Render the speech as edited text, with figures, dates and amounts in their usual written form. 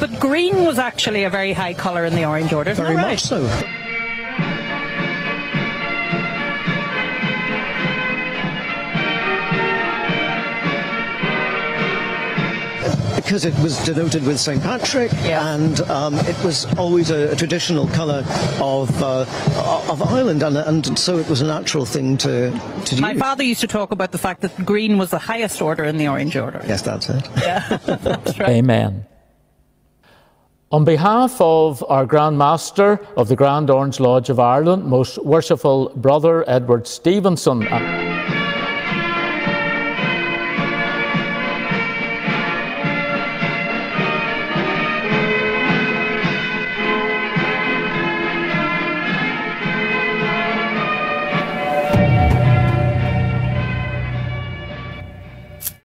But green was actually a very high colour in the Orange Order. Very much so. Because it was denoted with St Patrick, and it was always a traditional colour of Ireland, and so it was a natural thing to do. My father used to talk about the fact that green was the highest order in the Orange Order. Yes, that's it. Yeah. That's right. Amen. On behalf of our Grand Master of the Grand Orange Lodge of Ireland, Most Worshipful Brother Edward Stevenson.